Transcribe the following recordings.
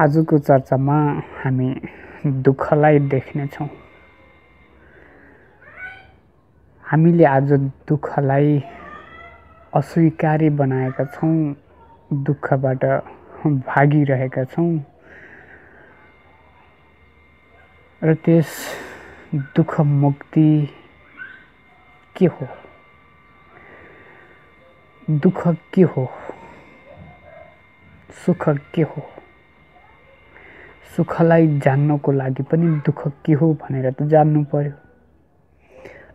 आजको चर्चामा हामी दुःखलाई देख्नेछौँ। हामीले आज दुःखलाई अस्वीकार्य बनाएका छौँ, दुःखबाट भागिरहेका छौँ र त्यस दुःख मुक्ति के हो, दुःख के हो, सुख के हो, सुखलाई जान्नको लागि पनि दुःख के हो भनेर त जान्नु पर्यो।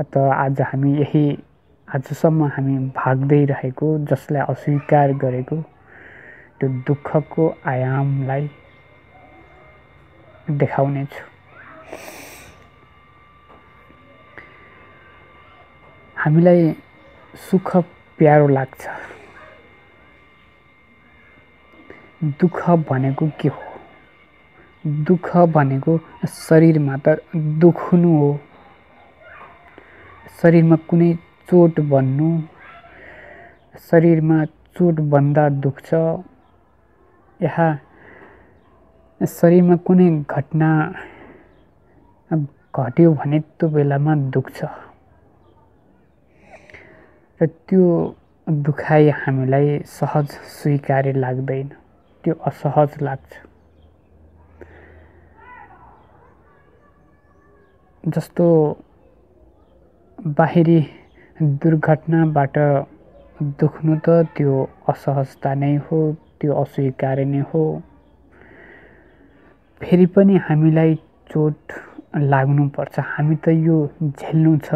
अत आज हामी यही आजसम्म हामी भाग्दै रहेको, जसलाई अस्वीकार गरेको त्यो दुःखको आयामलाई देखाउने छु। हामीलाई सुख प्यारो लाग्छ, दुःख भनेको के हो? दुःख भनेको शरीरमा त दुख्नु हो, शरीरमा कुनै चोट बन्नु, शरीरमा चोट बन्दा दुख्छ। यहाँ शरीरमा कुनै घटना घट्यो भने त्यो बेलामा दुख्छ र त्यो दुखाइ हामीलाई सहज स्वीकार्य लाग्दैन, त्यो असहज लाग्छ। जस्तो बाहिरी दुर्घटनाबाट दुख्नु त त्यो असहजता नै हो, त्यो अस्वीकार्य नै हो। फेरि पनि हामीलाई चोट लाग्नुपर्छ, हामी त यो झेल्नु छ,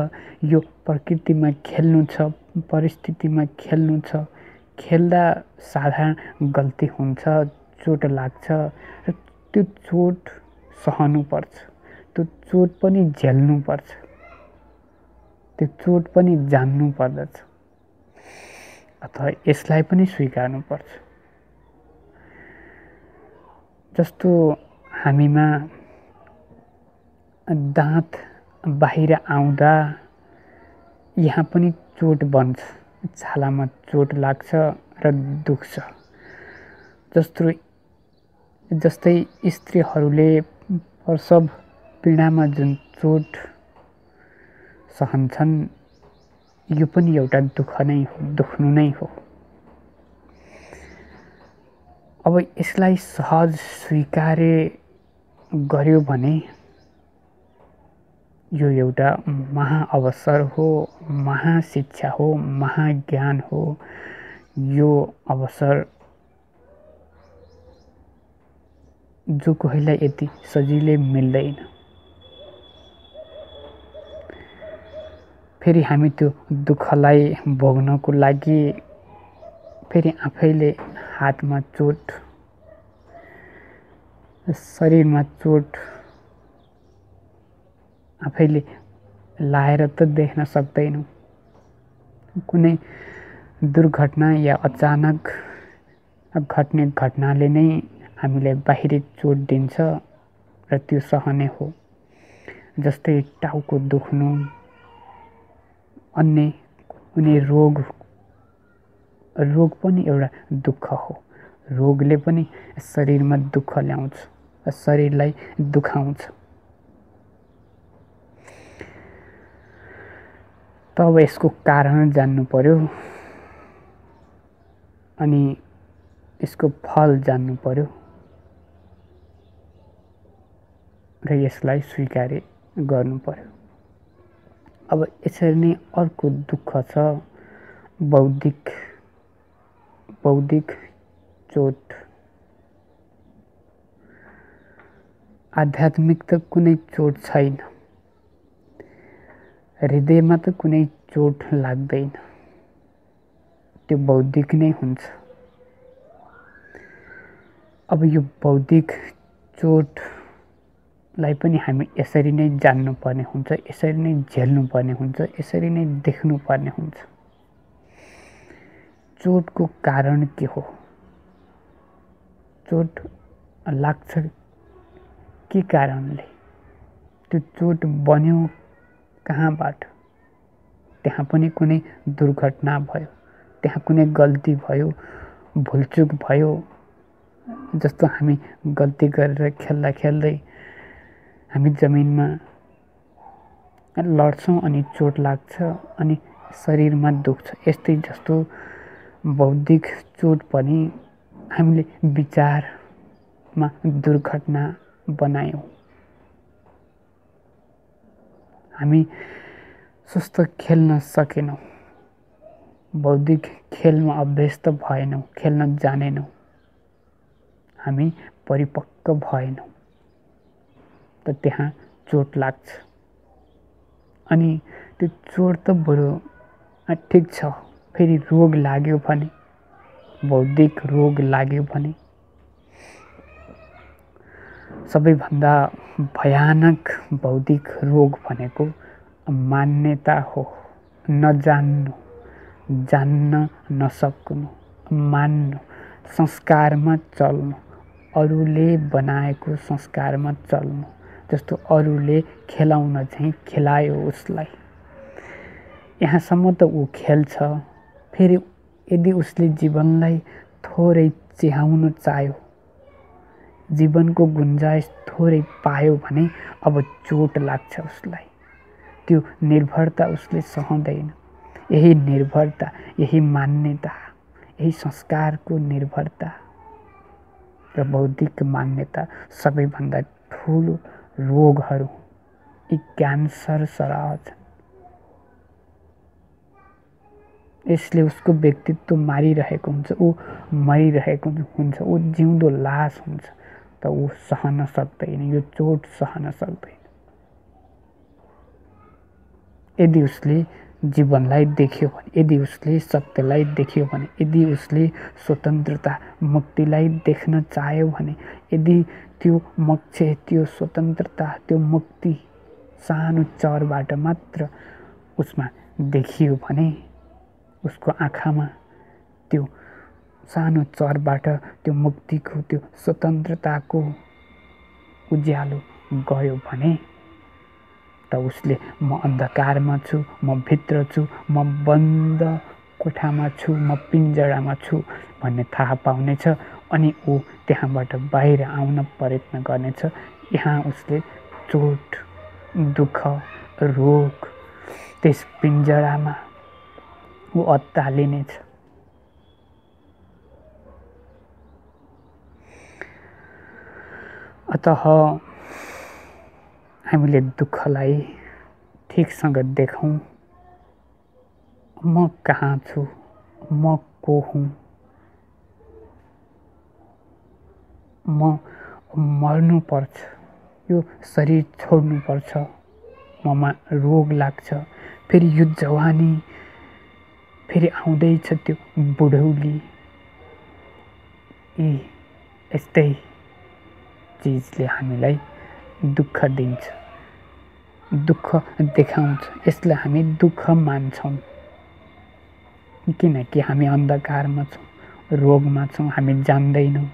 यो प्रकृतिमा खेल्नु छ, परिस्थितिमा खेल्नु छ। खेल्दा साधारण गल्ती हुन्छ, चोट लाग्छ र त्यो चोट सहनुपर्छ, त्यो चोट पनि झेल्नुपर्छ, त्यो चोट पनि जान्नु पर्दछ अथवा यसलाई पनि स्वीकार्नुपर्छ। जस्तो हामीमा दाँत बाहिर आउँदा यहाँ पनि चोट बन्छ, छालामा चोट लाग्छ र दुख्छ। जस्तै स्त्रीहरूले प्रसव पीडामा जुन चोट सहन्छन्, यो पनि एउटा दुःख नै हो, दुख्नु नै हो। अब यसलाई सहज स्वीकार्य गर्यो भने यो एउटा महाअवसर हो, महाशिक्षा हो, महाज्ञान हो। यो अवसर जो कोहीलाई यति सजिलै मिल्दैन। फेरि हामी त्यो दुःखलाई भोग्नको लागि फेरि आफैले हातमा चोट, शरीरमा चोट आफैले लाएर त देख्न सक्दैनौँ। कुनै दुर्घटना या अचानक घट्ने घटनाले नै हामीलाई बाहिरी चोट दिन्छ र त्यो सहने हो। जस्तै टाउको दुख्नु, अन्य कुनै रोग पनि एउटा दुःख हो। रोगले पनि शरीरमा दुःख ल्याउँछ, शरीरलाई दुखाउँछ। तब यसको कारण जान्नु पर्यो अनि यसको फल जान्नु पर्यो र यसलाई स्वीकार्य गर्नु पर्यो। अब यसरी नै अर्को दुःख छ, बौद्धिक चोट। आध्यात्मिक त कुनै चोट छैन, हृदयमा त कुनै चोट लाग्दैन, त्यो बौद्धिक नै हुन्छ। अब यो बौद्धिक चोटलाई पनि हामी यसरी नै जान्नुपर्ने हुन्छ, यसरी नै झेल्नुपर्ने हुन्छ, यसरी नै देख्नुपर्ने हुन्छ। चोटको कारण के हो? चोट लाग्छ के कारणले? त्यो चोट बन्यो कहाँबाट? त्यहाँ पनि कुनै दुर्घटना भयो, त्यहाँ कुनै गल्ती भयो, भुलचुक भयो, जस्तो हामी गल्ती गरेर खेल्दा खेल्दै हामी जमिनमा लड्छौं अनि चोट लाग्छ अनि शरीरमा दुख्छ। यस्तै जस्तो बौद्धिक चोट पनि हामीले विचारमा दुर्घटना बनायौं। हामी सुस्त खेल्न सकेनौं, बौद्धिक खेलमा अभ्यस्त भएनौं, खेल्न जानेनौं, हामी परिपक्व भएनौं। त त्यहाँ चोट लाग्छ अनि त्यो चोट त बरु ठीक छ, फेरि रोग लाग्यो भने, बौद्धिक रोग लाग्यो भने सबैभन्दा भयानक बौद्धिक रोग भनेको मान्यता हो, नजान्नु, जान्न नसक्नु, मान्नु, संस्कारमा चल्नु, अरूले बनाएको संस्कारमा चल्नु। जस्तो अरूले खेलाउन चाहिँ खेलायो उसलाई, यहाँसम्म त ऊ खेल्छ, फेरि यदि उसले जीवनलाई थोरै चिहाउन चाह्यो, जीवनको गुन्जाइस थोरै पायो भने अब चोट लाग्छ उसलाई। त्यो निर्भरता उसले सहँदैन। यही निर्भरता, यही मान्यता, यही संस्कारको निर्भरता र बौद्धिक मान्यता सबैभन्दा ठूलो रोगहरू, यी क्यान्सर सरह छन्। यसले उसको व्यक्तित्व मारिरहेको हुन्छ, ऊ मरिरहेको हुन्छ, ऊ जिउँदो लास हुन्छ। त ऊ सहन सक्दैन, यो चोट सहन सक्दैन। यदि उसले जीवनलाई देख्यो भने, यदि उसले सत्यलाई देख्यो भने, यदि उसले स्वतन्त्रता मुक्तिलाई देख्न चाह्यो भने, यदि त्यो मोक्ष, त्यो स्वतन्त्रता, त्यो मुक्ति सानो चरबाट मात्र उसमा देखियो भने, उसको आँखामा त्यो सानो चरबाट त्यो मुक्तिको, त्यो स्वतन्त्रताको उज्यालो गयो भने, त उसले म अन्धकारमा छु, म भित्र छु, म बन्द कोठामा छु, म पिंजडामा छु भन्ने थाहा पाउनेछ अनि ऊ त्यहाँबाट बाहिर आउन प्रयत्न गर्नेछ। यहाँ उसले चोट, दुःख, रोग, त्यस पिंजडामा ऊ अत्तालिनेछ। अतः हामीले दुःखलाई ठीकसँग देखौं। म कहाँ छु, म को हुँ, म मर्नु पर्छ, यो शरीर छोड्नु पर्छ, ममा रोग लाग्छ, फेरि यो जवानी, फेरि आउँदैछ त्यो बुढौली। यी यस्तै चिजले हामीलाई दुःख दिन्छ, दुःख देखाउँछ। यसलाई हामी दुःख मान्छौँ किनकि हामी अन्धकारमा छौँ, रोगमा छौँ, हामी जान्दैनौँ।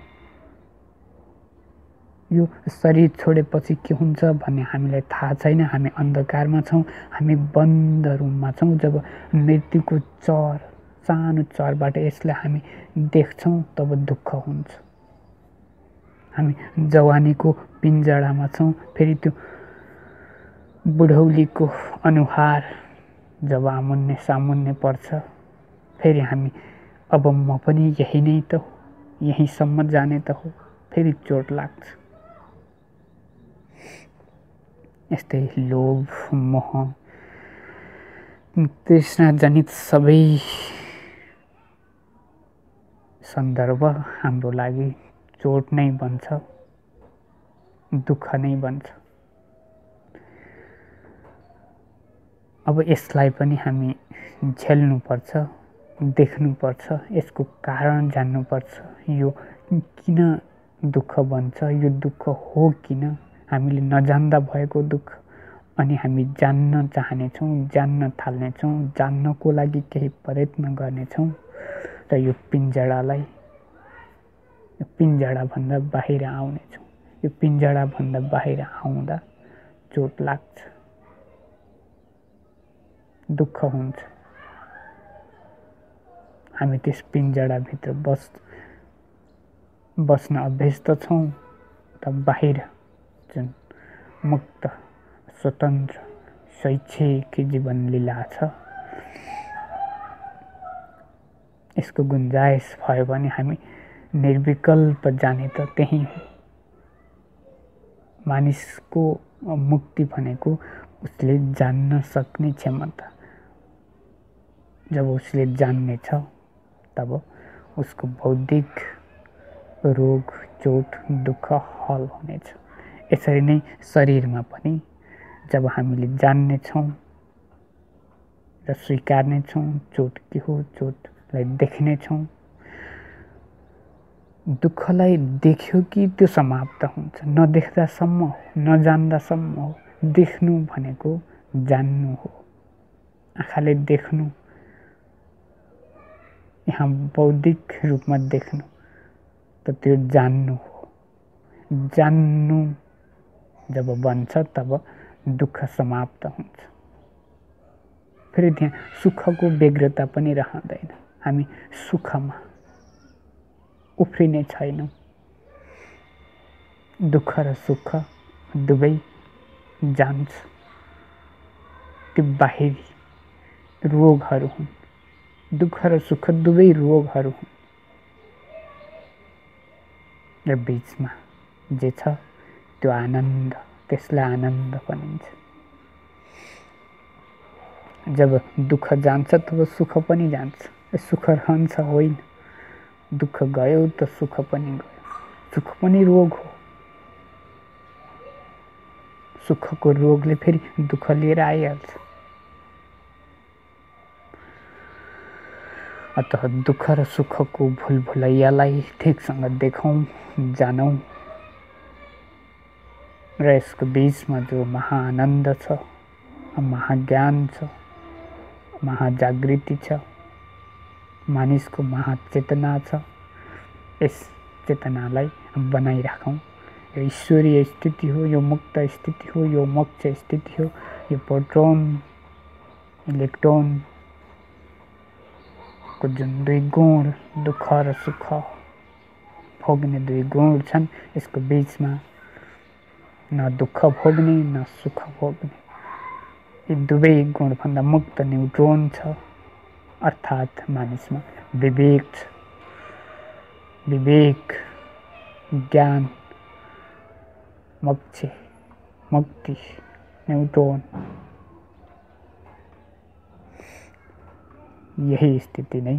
यो शरीर छोडेपछि के हुन्छ भन्ने हामीलाई थाहा छैन। हामी अन्धकारमा छौँ, हामी बन्द रुममा छौँ। जब मृत्युको चर, सानो चरबाट यसलाई हामी देख्छौँ तब दुःख हुन्छ। हामी जवानीको पिंजडामा छौँ, फेरि त्यो बुढौलीको अनुहार जब आमुन्ने सामुन्ने पर्छ फेरि हामी अब म पनि यही नै त हो, यहीसम्म जाने त हो, फेरि चोट लाग्छ। यस्तै लोभ, मोह, तृष्णाजनित सबै सन्दर्भ हाम्रो लागि चोट नै बन्छ, दुःख नै बन्छ। अब यसलाई पनि हामी झेल्नुपर्छ, देख्नुपर्छ, यसको कारण जान्नुपर्छ। यो किन दुःख बन्छ, यो दुःख हो किन, हामीले नजान्दा भएको दुःख। अनि हामी जान्न चाहनेछौँ, जान्न थाल्नेछौँ, जान्नको लागि केही प्रयत्न गर्नेछौँ र यो पिंजडालाई, यो पिंजडाभन्दा बाहिर आउनेछौँ। यो पिंजडाभन्दा बाहिर आउँदा चोट लाग्छ, दुःख हुन्छ। हामी त्यस पिंजडाभित्र बस्छ, बस्न अभ्यस्त छौँ त बाहिर जुन मुक्त स्वतन्त्र शैक्षिक जीवन लीला छ यसको गुन्जाइस भयो भने हामी निर्विकल्प जाने त त्यही हो। मानिसको मुक्ति भनेको उसले जान्न सक्ने क्षमता, जब उसले जान्नेछ तब उसको बौद्धिक रोग चोट दुःख हल हुनेछ। यसरी नै शरीरमा पनि जब हामीले जान्नेछौँ र स्वीकार्नेछौँ चोट के हो, चोटलाई देख्नेछौँ, दुःखलाई देख्यो कि त्यो समाप्त हुन्छ, नदेख्दासम्म हो, नजान्दासम्म हो। देख्नु भनेको जान्नु हो, आँखाले देख्नु, यहाँ बौद्धिक रूपमा देख्नु त त्यो जान्नु हो। जान्नु जब बन्छ तब दुःख समाप्त हुन्छ, फेरि त्यहाँ सुखको व्यग्रता पनि रहँदैन। हामी सुखमा उफ्रिने छैनौँ, दुःख र सुख दुवै जान्छ। त्यो बाहिरी रोगहरू हुन्, दुःख र सुख दुवै रोगहरू हुन् र बीचमा जे छ त्यो आनन्द, त्यसलाई आनन्द भनिन्छ। जब दुःख जान्छ तब सुख पनि जान्छ। सुख रहन्छ होइन, दुःख गयो त सुख पनि गयो। सुख पनि रोग हो, सुखको रोगले फेरि दुःख लिएर आइहाल्छ। अतः दुःख र सुखको भुलभुलैयालाई ठिकसँग देखौँ, जानौँ र यसको बीचमा जो महाआनन्द छ, महाज्ञान छ, महाजागृति छ, मानिसको महाचेतना छ, यस चेतनालाई बनाइराखौँ। यो ईश्वरीय स्थिति हो, यो मुक्त स्थिति हो, यो मोक्ष स्थिति हो। यो प्रोटोन इलेक्ट्रोन को जुन दुई गुण, दुःख र सुख भोग्ने दुई गुण छन्, यसको बीचमा न दुःख भोग्ने न सुख भोग्ने, यी दुवै गुणभन्दा मुक्त न्युट्रोन छ। अर्थात् मानिसमा विवेक छ, विवेक ज्ञान मोक्ष मुक्ति न्युट्रोन, यही स्थिति नै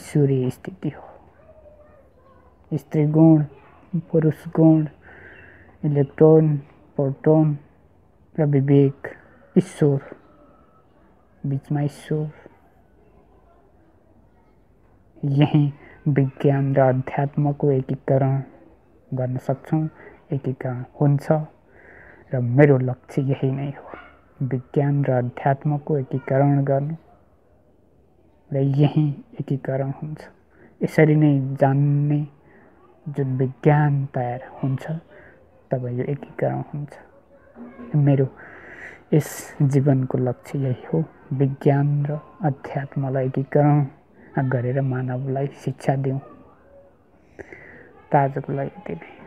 ईश्वरीय स्थिति हो। स्त्री गुण, पुरुष गुण, इलेक्ट्रोन प्रोटोन र विवेक, ईश्वर, बीचमा ईश्वर, यही विज्ञान र अध्यात्मको एकीकरण गर्न सक्छौँ। एकीकरण हुन्छ र मेरो लक्ष्य यही नै हो, विज्ञान र अध्यात्मको एकीकरण गर्नु र यही एकीकरण हुन्छ। यसरी नै जान्ने जुन विज्ञान तयार हुन्छ तब यो एकीकरण हुन्छ। मेरो यस जीवनको लक्ष्य यही हो, विज्ञान र अध्यात्मलाई एकीकरण गरेर मानवलाई शिक्षा दिउँ। आजको लागि यति नै।